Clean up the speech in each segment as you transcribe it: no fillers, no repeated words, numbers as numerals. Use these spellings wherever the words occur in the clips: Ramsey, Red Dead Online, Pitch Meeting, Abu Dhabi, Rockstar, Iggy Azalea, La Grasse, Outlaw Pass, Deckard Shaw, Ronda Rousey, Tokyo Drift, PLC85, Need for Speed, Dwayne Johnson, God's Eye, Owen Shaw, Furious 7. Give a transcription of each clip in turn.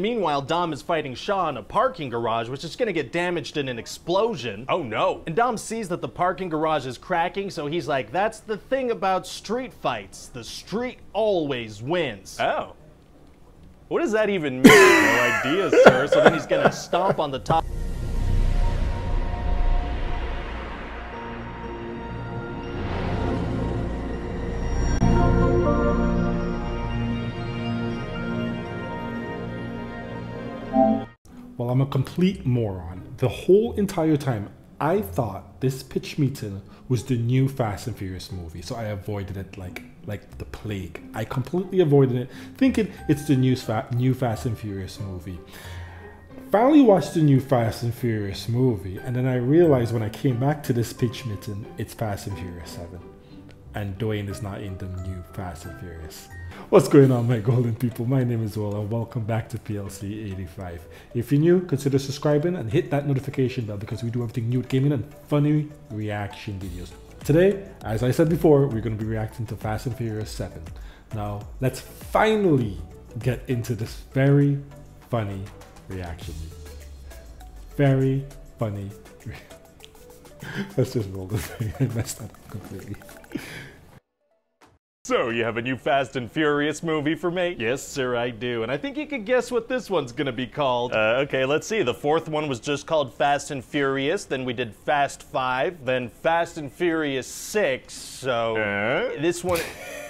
Meanwhile, Dom is fighting Shaw in a parking garage, which is gonna get damaged in an explosion. Oh no. And Dom sees that the parking garage is cracking, so he's like, that's the thing about street fights. The street always wins. Oh. What does that even mean? No idea, sir. So then he's gonna stomp on the top. Well, I'm a complete moron. The whole entire time, I thought this pitch meeting was the new Fast and Furious movie, so I avoided it like the plague. I completely avoided it, thinking it's the new Fast and Furious movie. Finally watched the new Fast and Furious movie, and then I realized when I came back to this pitch meeting, it's Fast and Furious 7. And Dwayne is not in the new Fast and Furious. What's going on, my golden people? My name is Will and welcome back to PLC85. If you're new, consider subscribing and hit that notification bell because we do everything new with gaming and funny reaction videos. Today, as I said before, we're going to be reacting to Fast and Furious 7. Now, let's finally get into this very funny reaction. Very funny reaction. Let's just roll this thing. I messed that up completely. So, you have a new Fast and Furious movie for me? Yes, sir, I do. And I think you could guess what this one's gonna be called. Okay, let's see. The fourth one was just called Fast and Furious, then we did Fast 5, then Fast and Furious 6, so... This one...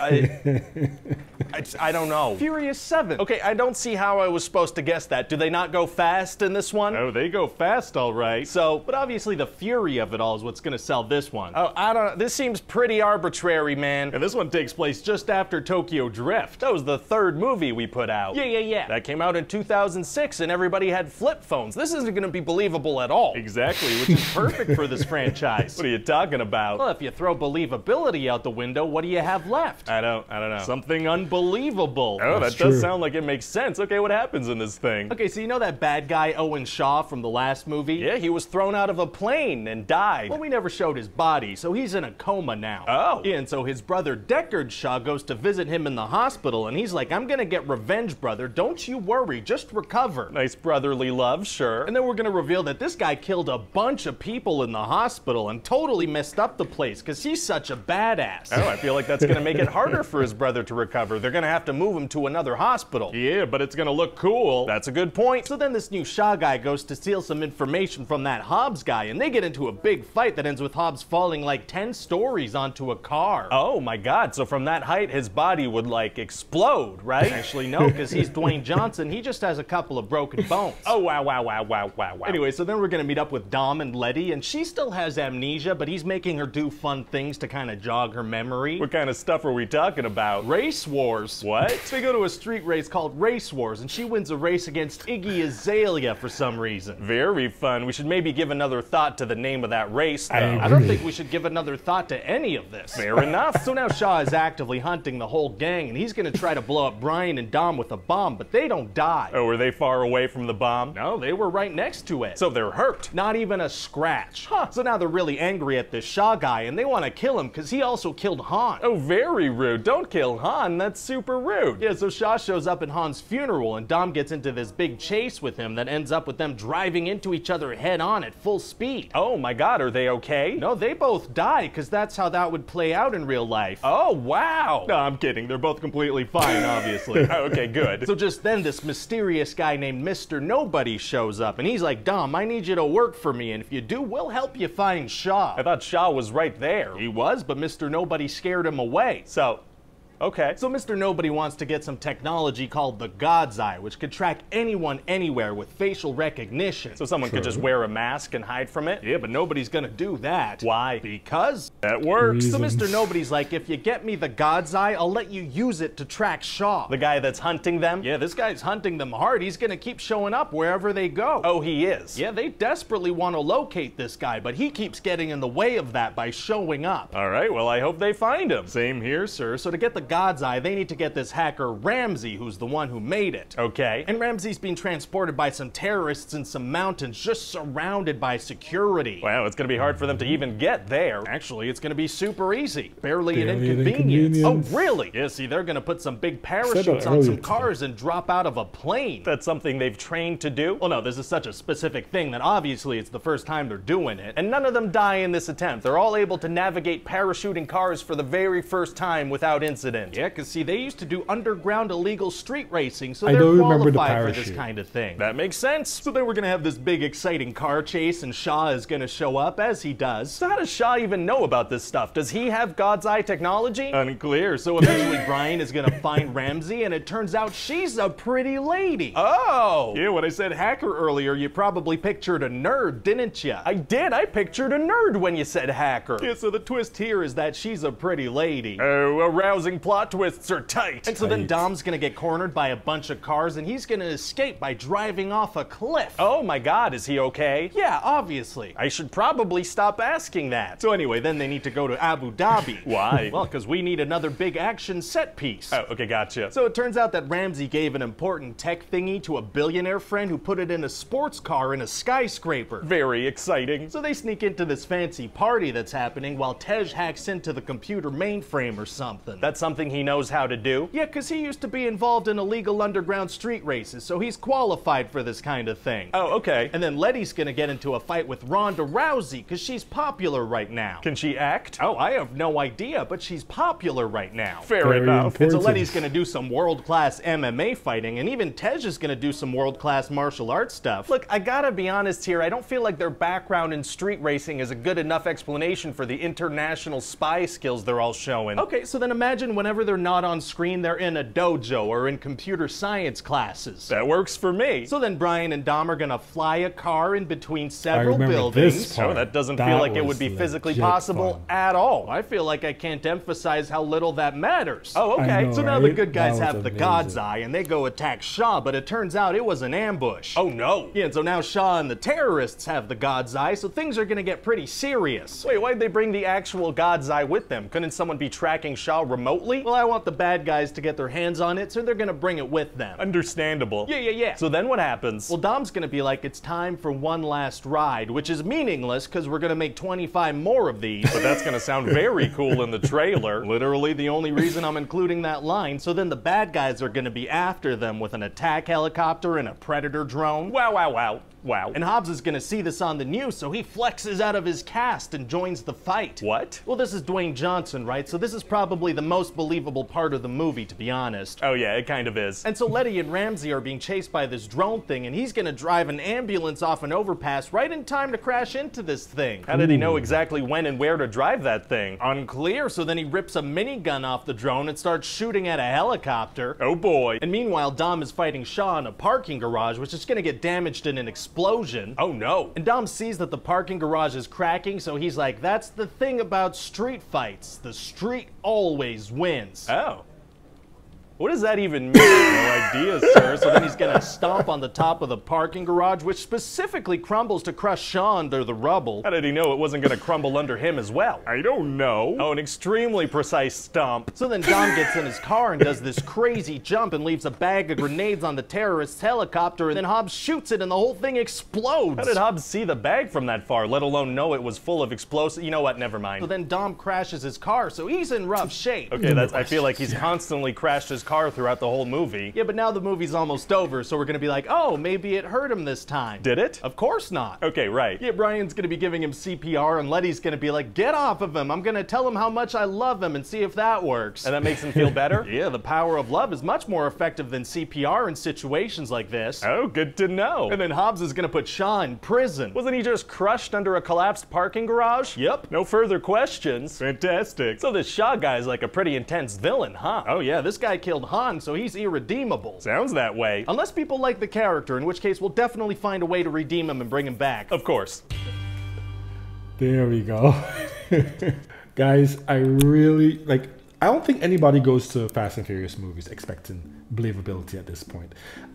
I don't know. Furious 7. Okay, I don't see how I was supposed to guess that. Do they not go fast in this one? Oh, they go fast, all right. So, but obviously the fury of it all is what's gonna sell this one. Oh, I don't know. This seems pretty arbitrary, man. And this one takes place just after Tokyo Drift. That was the third movie we put out. Yeah. That came out in 2006 and everybody had flip phones. This isn't gonna be believable at all. Exactly, which is perfect for this franchise. What are you talking about? Well, if you throw believability out the window, what do you have left? I don't know. Something unbelievable. Oh, that does sound like it makes sense. Okay, what happens in this thing? Okay, so you know that bad guy Owen Shaw from the last movie? Yeah, he was thrown out of a plane and died. Well, we never showed his body, so he's in a coma now. Oh. Yeah, and so his brother Deckard Shaw goes to visit him in the hospital, and he's like, I'm gonna get revenge, brother. Don't you worry, just recover. Nice brotherly love, sure. And then we're gonna reveal that this guy killed a bunch of people in the hospital and totally messed up the place, because he's such a badass. Oh, I feel like that's gonna make it harder for his brother to recover. They're gonna have to move him to another hospital. Yeah, but it's gonna look cool. That's a good point. So then this new Shaw guy goes to steal some information from that Hobbs guy, and they get into a big fight that ends with Hobbs falling like 10 stories onto a car. Oh my god, so from that height his body would like explode, right? Actually no, because he's Dwayne Johnson, he just has a couple of broken bones. Oh wow. Anyway, so then we're gonna meet up with Dom and Letty, and she still has amnesia, but he's making her do fun things to kind of jog her memory. What kind of stuff are we talking about? Race wars. What? So they go to a street race called Race Wars, and she wins a race against Iggy Azalea for some reason. Very fun. We should maybe give another thought to the name of that race. I don't think we should give another thought to any of this. Fair enough. So now Shaw is actively hunting the whole gang, and he's gonna try to blow up Brian and Dom with a bomb, but they don't die. Oh, were they far away from the bomb? No, they were right next to it. So they're hurt. Not even a scratch. Huh. So now they're really angry at this Shaw guy, and they want to kill him because he also killed Han. Oh, very rude. Don't kill Han. That's super rude. Yeah, so Shaw shows up at Han's funeral, and Dom gets into this big chase with him that ends up with them driving into each other head on at full speed. Oh my god, are they okay? No, they both die, because that's how that would play out in real life. Oh, wow. No, I'm kidding. They're both completely fine, obviously. Okay, good. So just then this mysterious guy named Mr. Nobody shows up, and he's like, Dom, I need you to work for me, and if you do, we'll help you find Shaw. I thought Shaw was right there. He was, but Mr. Nobody scared him away. So, okay. So Mr. Nobody wants to get some technology called the God's Eye, which could track anyone anywhere with facial recognition. So someone could just wear a mask and hide from it? Yeah, but nobody's gonna do that. Why? Because that works. Reasons. So Mr. Nobody's like, if you get me the God's Eye, I'll let you use it to track Shaw. The guy that's hunting them? Yeah, this guy's hunting them hard. He's gonna keep showing up wherever they go. Oh, he is? Yeah, they desperately want to locate this guy, but he keeps getting in the way of that by showing up. All right, well, I hope they find him. Same here, sir. So to get the at God's Eye, they need to get this hacker Ramsey, who's the one who made it. Okay. And Ramsey's being transported by some terrorists in some mountains, just surrounded by security. Well, it's going to be hard for them to even get there. Actually, it's going to be super easy. Barely an inconvenience. Oh, really? Yeah, see, they're going to put some big parachutes on some cars and drop out of a plane. That's something they've trained to do? Well, no, this is such a specific thing that obviously it's the first time they're doing it. And none of them die in this attempt. They're all able to navigate parachuting cars for the very first time without incident. Yeah, because see, they used to do underground illegal street racing, so they're qualified for this kind of thing. That makes sense. So they were going to have this big exciting car chase, and Shaw is going to show up, as he does. So how does Shaw even know about this stuff? Does he have God's Eye technology? Unclear. So eventually Brian is going to find Ramsey, and it turns out she's a pretty lady. Oh! Yeah, when I said hacker earlier, you probably pictured a nerd, didn't you? I did. I pictured a nerd when you said hacker. Yeah, so the twist here is that she's a pretty lady. Oh, arousing plot twists are tight. And so then Dom's gonna get cornered by a bunch of cars, and he's gonna escape by driving off a cliff. Oh my God, is he okay? Yeah, obviously. I should probably stop asking that. So anyway, then they need to go to Abu Dhabi. Why? Well, because we need another big action set piece. Oh, okay, gotcha. So it turns out that Ramsey gave an important tech thingy to a billionaire friend who put it in a sports car in a skyscraper. Very exciting. So they sneak into this fancy party that's happening while Tej hacks into the computer mainframe or something. That's something he knows how to do? Yeah, because he used to be involved in illegal underground street races, so he's qualified for this kind of thing. Oh, okay. And then Letty's gonna get into a fight with Ronda Rousey, because she's popular right now. Can she act? Oh, I have no idea, but she's popular right now. Fair enough. And so Letty's gonna do some world-class MMA fighting, and even Tej is gonna do some world-class martial arts stuff. Look, I gotta be honest here, I don't feel like their background in street racing is a good enough explanation for the international spy skills they're all showing. Okay, so then imagine whenever they're not on screen, they're in a dojo or in computer science classes. That works for me. So then Brian and Dom are gonna fly a car in between several buildings. Oh, that doesn't feel like it would be physically possible at all. I feel like I can't emphasize how little that matters. Oh, okay. So now the good guys have the God's Eye, and they go attack Shaw, but it turns out it was an ambush. Oh no. Yeah, and so now Shaw and the terrorists have the God's Eye, so things are gonna get pretty serious. Wait, why'd they bring the actual God's Eye with them? Couldn't someone be tracking Shaw remotely? Well, I want the bad guys to get their hands on it, so they're gonna bring it with them. Understandable. Yeah. So then what happens? Well, Dom's gonna be like, it's time for one last ride, which is meaningless because we're gonna make 25 more of these. But that's gonna sound very cool in the trailer. Literally the only reason I'm including that line. So then the bad guys are gonna be after them with an attack helicopter and a predator drone. Wow. And Hobbs is gonna see this on the news, so he flexes out of his cast and joins the fight. What? Well, this is Dwayne Johnson, right? So this is probably the most believable part of the movie, to be honest. Oh yeah, it kind of is. And so Letty and Ramsey are being chased by this drone thing, and he's gonna drive an ambulance off an overpass right in time to crash into this thing. How did he know exactly when and where to drive that thing? Unclear, so then he rips a minigun off the drone and starts shooting at a helicopter. Oh boy. And meanwhile, Dom is fighting Shaw in a parking garage, which is gonna get damaged in an explosion. Oh no. And Dom sees that the parking garage is cracking, so he's like, that's the thing about street fights. The street always wins. Oh. What does that even mean? No idea, sir. So then he's gonna stomp on the top of the parking garage, which specifically crumbles to crush Shaw under the rubble. How did he know it wasn't gonna crumble under him as well? I don't know. Oh, an extremely precise stomp. So then Dom gets in his car and does this crazy jump and leaves a bag of grenades on the terrorist's helicopter, and then Hobbs shoots it and the whole thing explodes. How did Hobbs see the bag from that far, let alone know it was full of explosives? You know what, never mind. So then Dom crashes his car, so he's in rough shape. Okay, that's, I feel like he's constantly crashed his car throughout the whole movie. Yeah, but now the movie's almost over, so we're gonna be like, oh, maybe it hurt him this time. Did it? Of course not. Okay, right. Yeah, Brian's gonna be giving him CPR, and Letty's gonna be like, get off of him, I'm gonna tell him how much I love him and see if that works. And that makes him feel better? Yeah, the power of love is much more effective than CPR in situations like this. Oh, good to know. And then Hobbs is gonna put Shaw in prison. Wasn't he just crushed under a collapsed parking garage? Yep. No further questions. Fantastic. So this Shaw guy's like a pretty intense villain, huh? Oh yeah, this guy killed Han, so he's irredeemable. Sounds that way. Unless people like the character, in which case we'll definitely find a way to redeem him and bring him back. Of course. There we go. Guys, I really, like, I don't think anybody goes to Fast and Furious movies expecting believability at this point.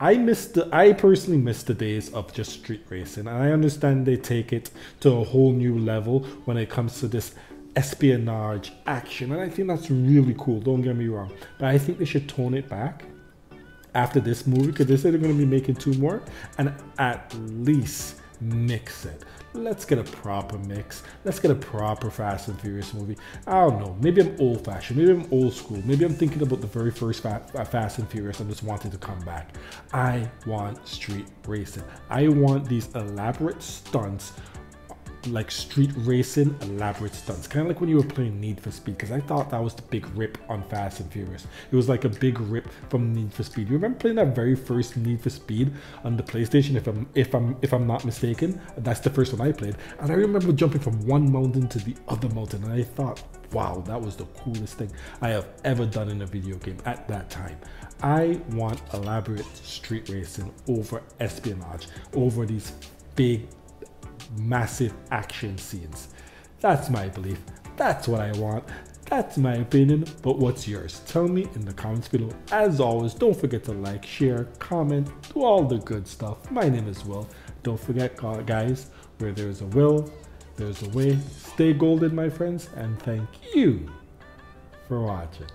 I personally miss the days of just street racing, and I understand they take it to a whole new level when it comes to this espionage action, and I think that's really cool, don't get me wrong, but I think they should tone it back after this movie, because they said they're going to be making 2 more, and at least mix it. Let's get a proper mix. Let's get a proper Fast and Furious movie. I don't know, maybe I'm old fashioned, maybe I'm old school, maybe I'm thinking about the very first Fast and Furious and just wanting to come back. I want street racing. I want these elaborate stunts, like street racing, elaborate stunts, kind of like when you were playing Need for Speed, because I thought that was the big rip on Fast and Furious. It was like a big rip from Need for Speed. You remember playing that very first Need for Speed on the PlayStation, if I'm not mistaken? That's the first one I played, and I remember jumping from one mountain to the other mountain, and I thought, wow, that was the coolest thing I have ever done in a video game at that time. I want elaborate street racing over espionage, over these big massive action scenes. That's my belief, that's what I want, that's my opinion, but what's yours? Tell me in the comments below. As always, don't forget to like, share, comment, do all the good stuff. My name is Will. Don't forget, guys, where there's a will, there's a way. Stay golden, my friends, and thank you for watching.